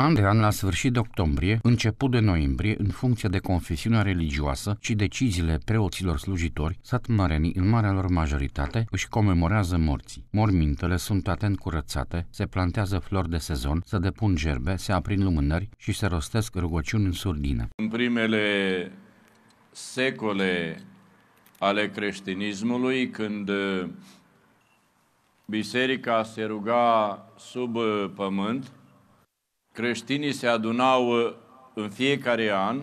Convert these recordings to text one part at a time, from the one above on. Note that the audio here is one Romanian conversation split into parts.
Andreea, la sfârșit de octombrie, început de noiembrie, în funcție de confesiunea religioasă și deciziile preoților slujitori, sătmărenii, în marea lor majoritate, își comemorează morții. Mormintele sunt atent curățate, se plantează flori de sezon, se depun gerbe, se aprind lumânări și se rostesc rugăciuni în surdină. În primele secole ale creștinismului, când biserica se ruga sub pământ, creștinii se adunau în fiecare an,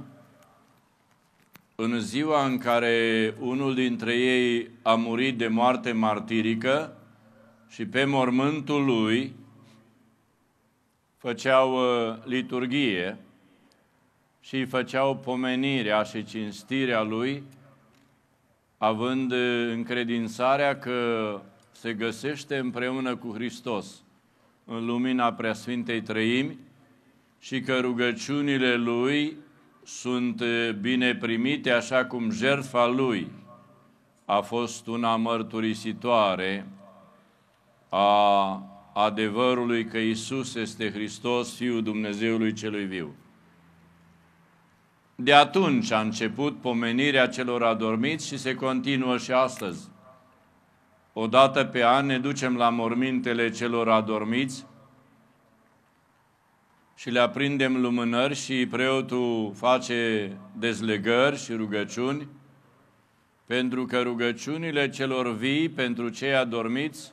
în ziua în care unul dintre ei a murit de moarte martirică și pe mormântul lui făceau liturghie și făceau pomenirea și cinstirea lui, având încredințarea că se găsește împreună cu Hristos în lumina Preasfintei Trăimi și că rugăciunile lui sunt bine primite, așa cum jertfa lui a fost una mărturisitoare a adevărului că Iisus este Hristos, Fiul Dumnezeului Celui Viu. De atunci a început pomenirea celor adormiți și se continuă și astăzi. Odată pe an ne ducem la mormintele celor adormiți și le aprindem lumânări și preotul face dezlegări și rugăciuni, pentru că rugăciunile celor vii pentru cei adormiți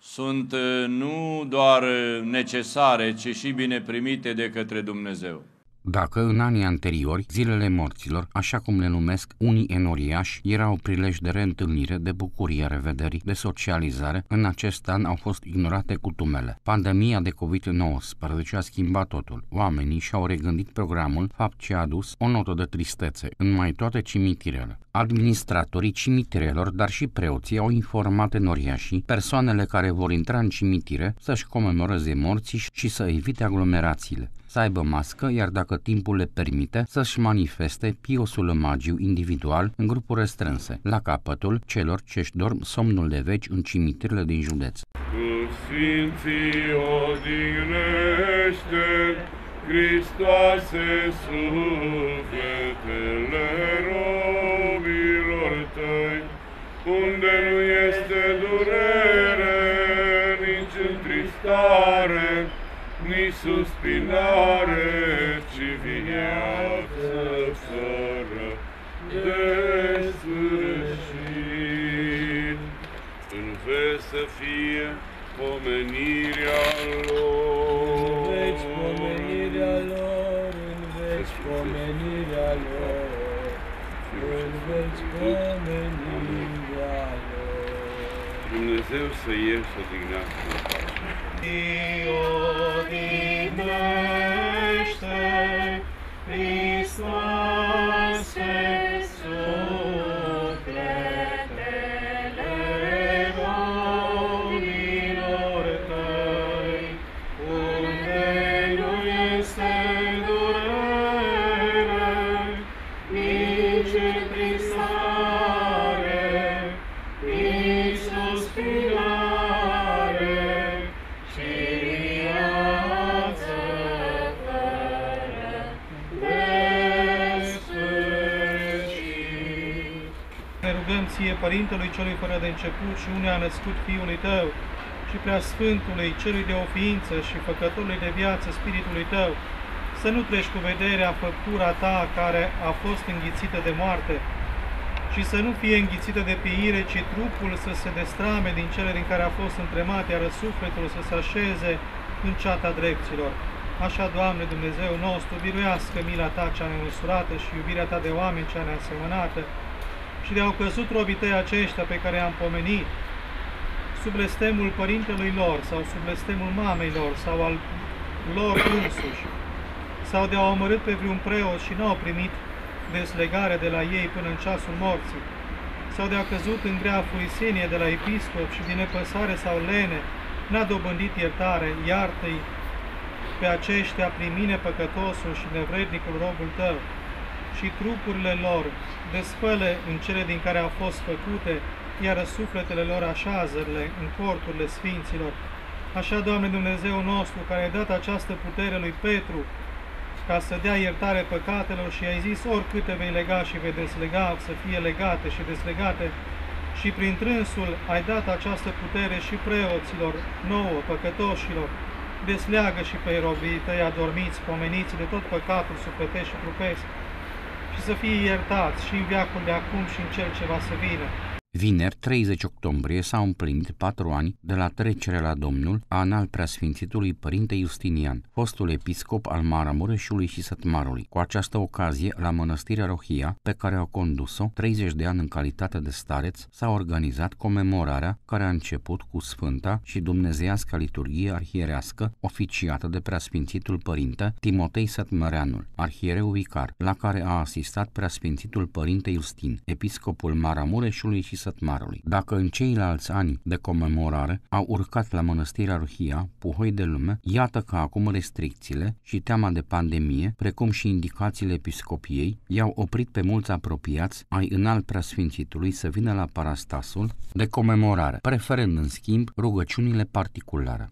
sunt nu doar necesare, ci și bine primite de către Dumnezeu. Dacă în anii anteriori, zilele morților, așa cum le numesc unii enoriași, erau prilej de reîntâlnire, de bucurie a revederii, de socializare, în acest an au fost ignorate cutumele. Pandemia de COVID-19 a schimbat totul. Oamenii și-au regândit programul, fapt ce a adus o notă de tristețe în mai toate cimitirele. Administratorii cimitirelor, dar și preoții, au informat enoriașii, persoanele care vor intra în cimitire, să-și comemoreze morții și să evite aglomerațiile, să aibă mască, iar dacă timpul le permite, să-și manifeste piosul magiu individual în grupuri restrânse, la capătul celor ce își dorm somnul de veci în cimitirile din județ. Cu sfinții odihnește, Hristoase sufletele robilor tăi, unde nu este durere, nici întristare, nici suspinare, ci viață fără de sfârșit. În veci să fie pomenirea lor, în veci pomenirea lor, în veci pomenirea lor, în veci pomenirea lor. Dumnezeu să ieși să dignească în pace. Ție, Părintelui Celui fără de început și unea născut Fiului Tău și Preasfântului Celui de o ființă și Făcătorului de viață Spiritului Tău, să nu treci cu vederea făptura Ta care a fost înghițită de moarte și să nu fie înghițită de pieire, ci trupul să se destrame din cele din care a fost întremat, iar sufletul să se așeze în ceata drepților. Așa, Doamne Dumnezeu nostru, biruiască mila Ta cea nemăsurată și iubirea Ta de oameni cea neasemănată, și le-au căzut robii tăi aceștia pe care i-am pomenit, sub blestemul părintelui lor, sau sub blestemul mamei lor, sau al lor însuși, sau de-au omorât pe vreun preot și n-au primit deslegare de la ei până în ceasul morții, sau de-au căzut în grea furisenie de la episcop și din nepăsare sau lene n-a dobândit iertare, iartă-i pe aceștia prin mine păcătosul și nevrednicul robul tău, și trupurile lor, desfăle în cele din care au fost făcute, iar sufletele lor așează-le în corturile sfinților, Așa, Doamne Dumnezeu nostru, care ai dat această putere lui Petru, ca să dea iertare păcatelor și ai zis, oricâte vei lega și vei deslega, să fie legate și deslegate, și prin trânsul ai dat această putere și preoților, nouă, păcătoșilor, desleagă și pe robii tăi adormiți, pomeniți de tot păcatul sufletești și trupesc, și să fie iertați și în veacul de acum și în cel ce va să vină. Vineri, 30 octombrie, s-au împlinit 4 ani de la trecerea la Domnul a înalt preasfințitului Părinte Iustinian, fostul episcop al Maramureșului și Sătmarului. Cu această ocazie, la mănăstirea Rohia, pe care a condus-o 30 de ani în calitate de stareț, s-a organizat comemorarea care a început cu Sfânta și Dumnezeiasca liturghie arhierească oficiată de preasfințitul Părinte Timotei Sătmăreanul, arhiereu vicar, la care a asistat preasfințitul Părinte Iustin, episcopul Maramureșului și Sătmarului. Dacă în ceilalți ani de comemorare au urcat la mănăstirea Rohia puhoi de lume, iată că acum restricțiile și teama de pandemie, precum și indicațiile episcopiei, i-au oprit pe mulți apropiați ai înalt preasfințitului să vină la parastasul de comemorare, preferând în schimb rugăciunile particulare.